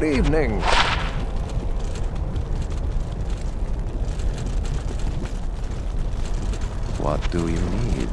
Good evening. What do you need?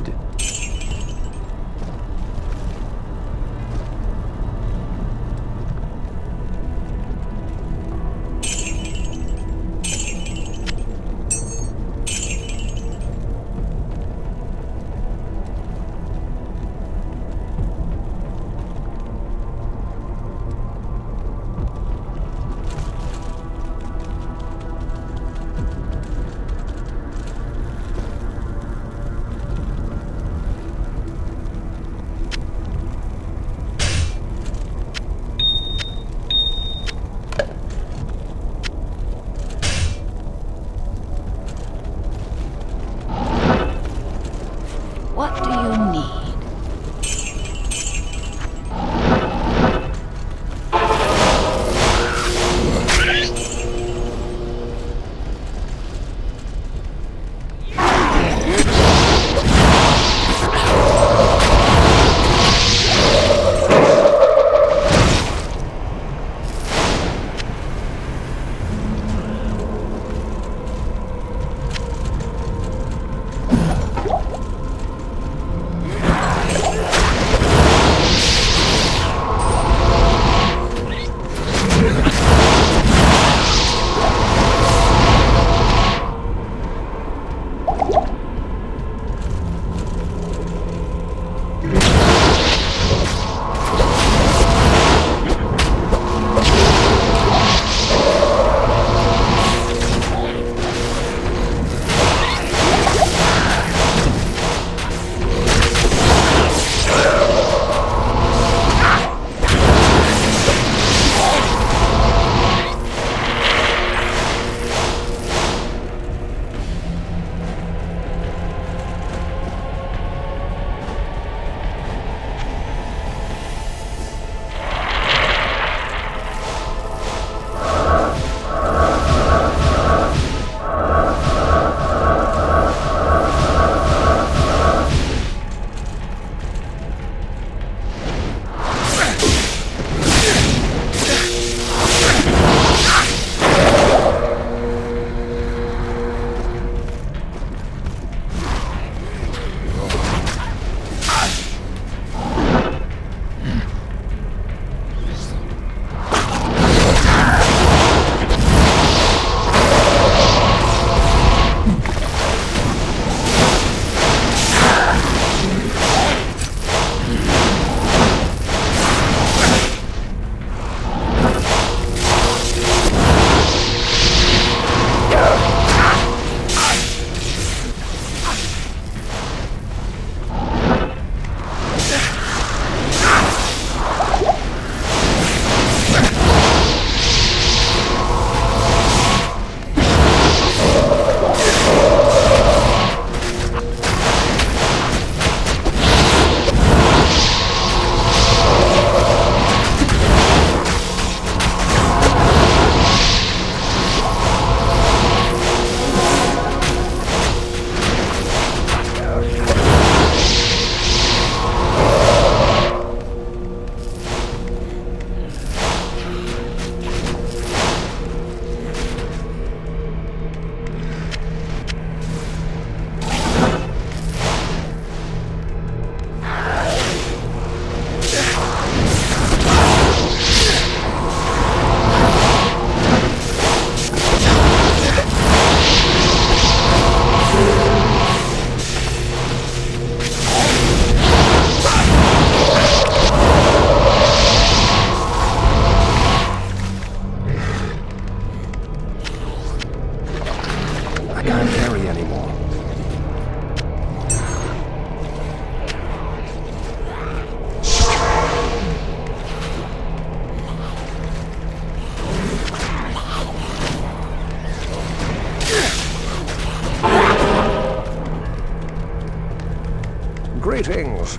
Greetings.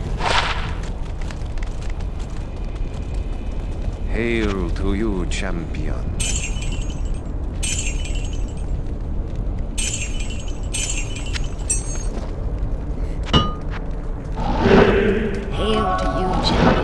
Hail to you, champion. Hail to you, champion.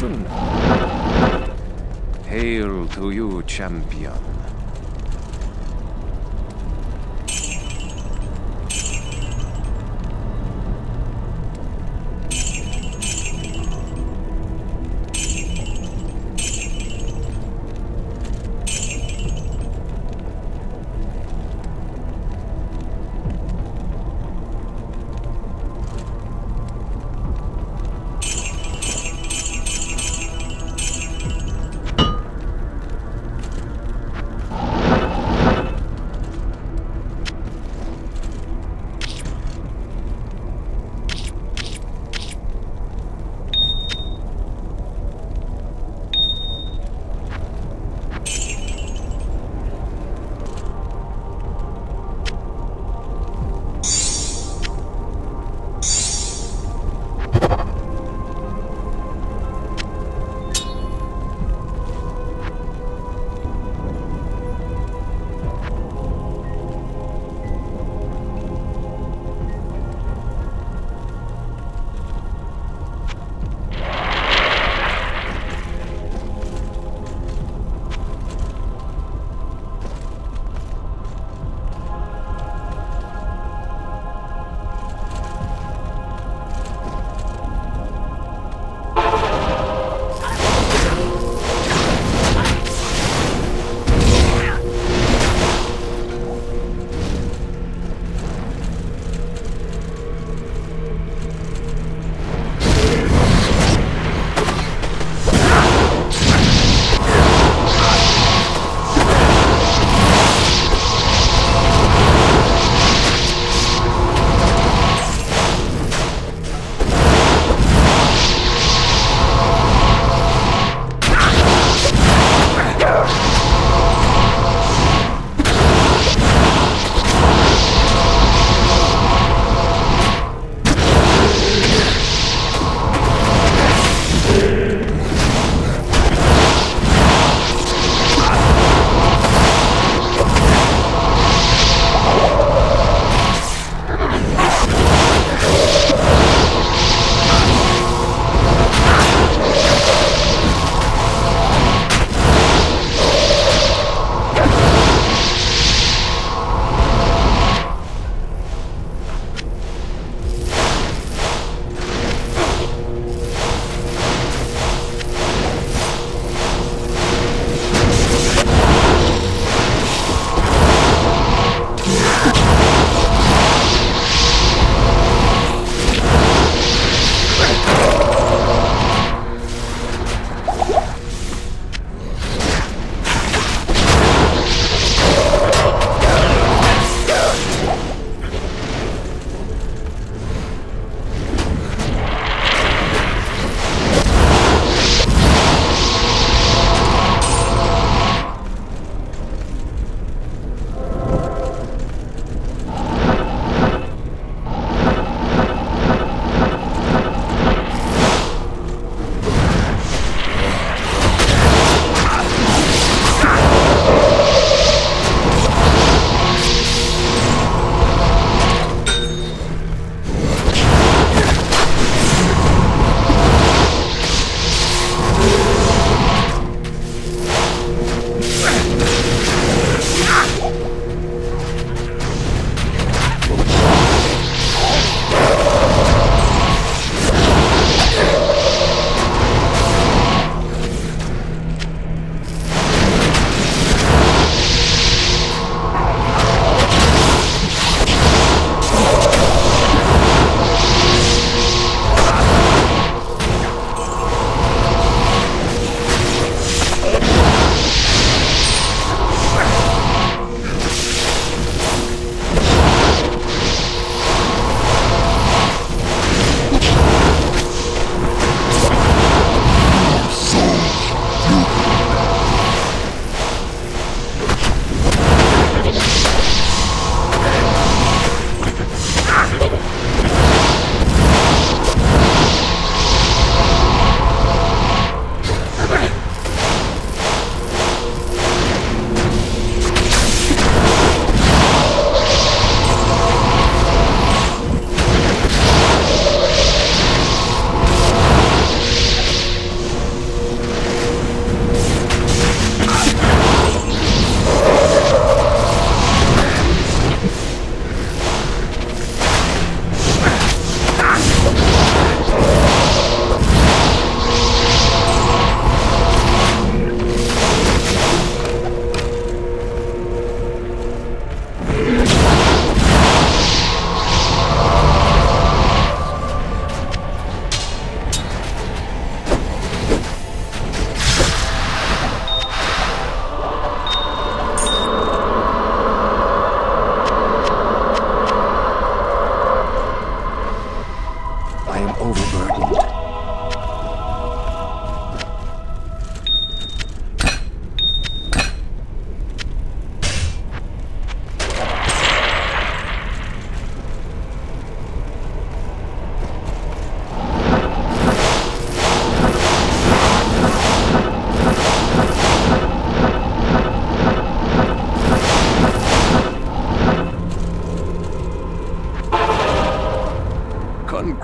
Russian. Hail to you, champion.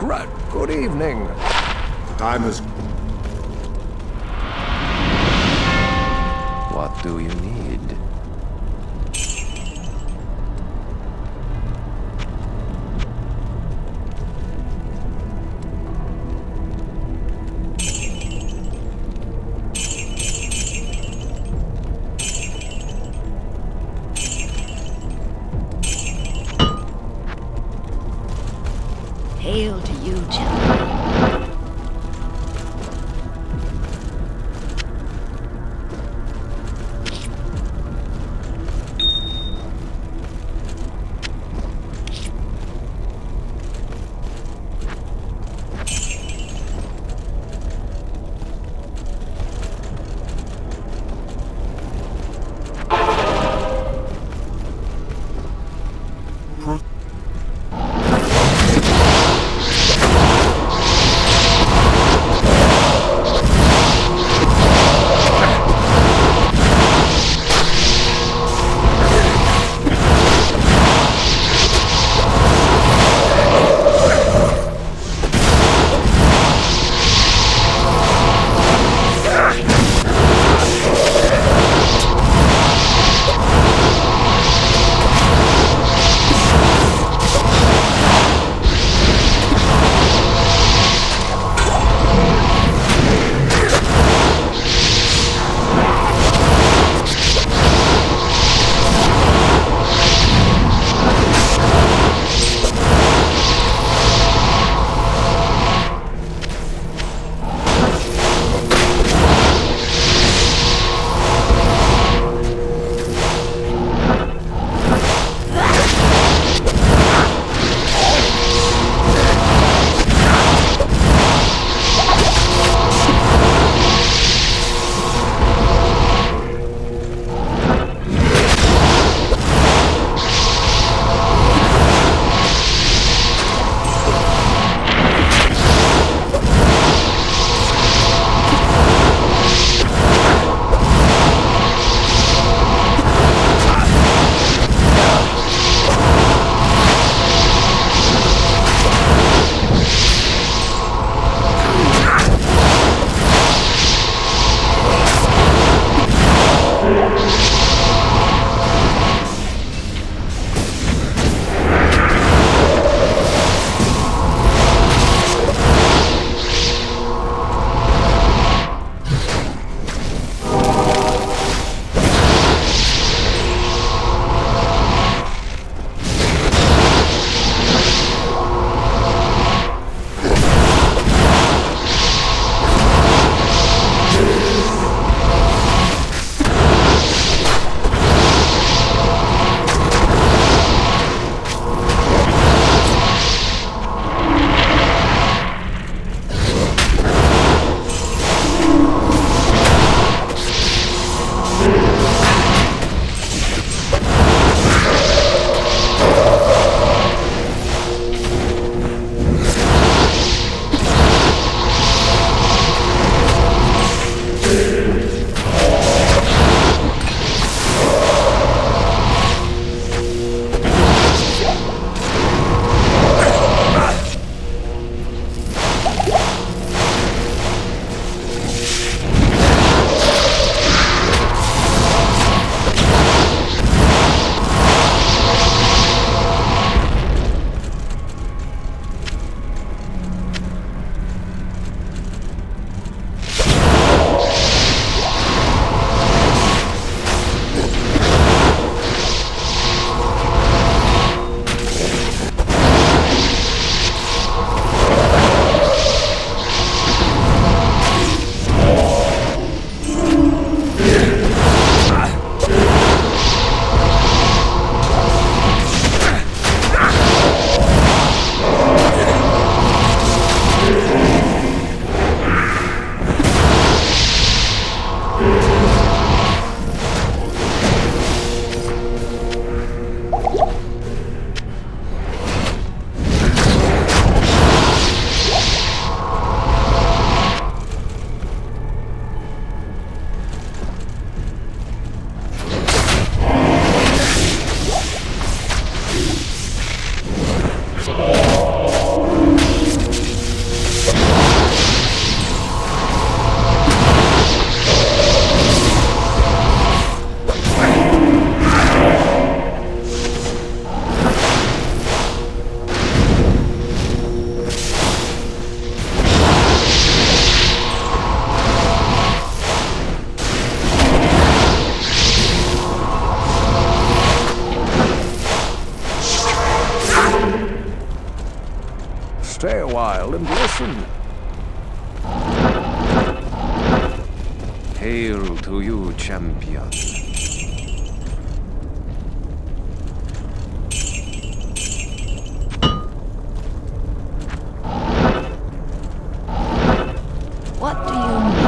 Grut, good evening. Time is... What do you need? Hail to you, children. fortune. Hail to you, champion. What do you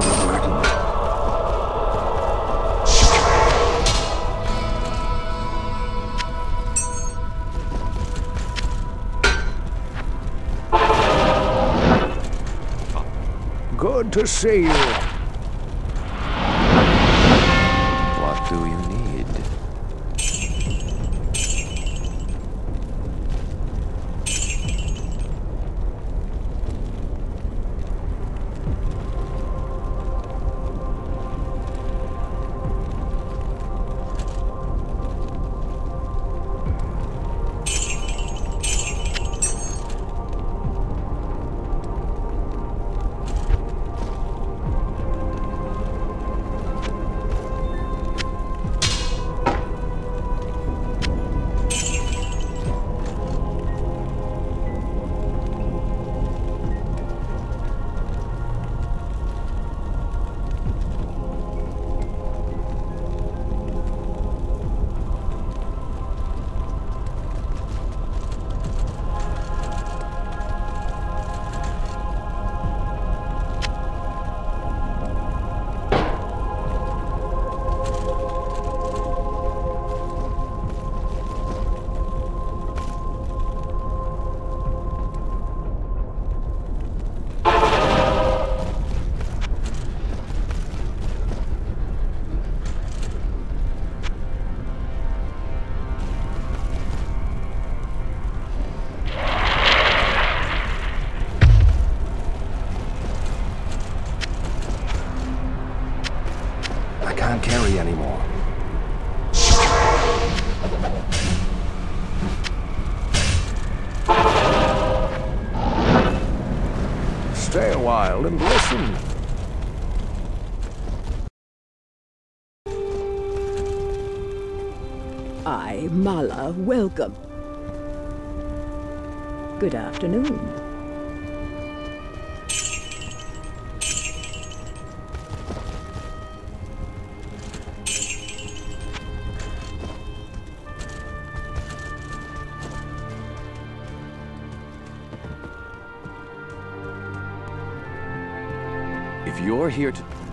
overreckoning. Good to see you. Stay a while and listen. I, Mala, welcome. Good afternoon. If you're here to...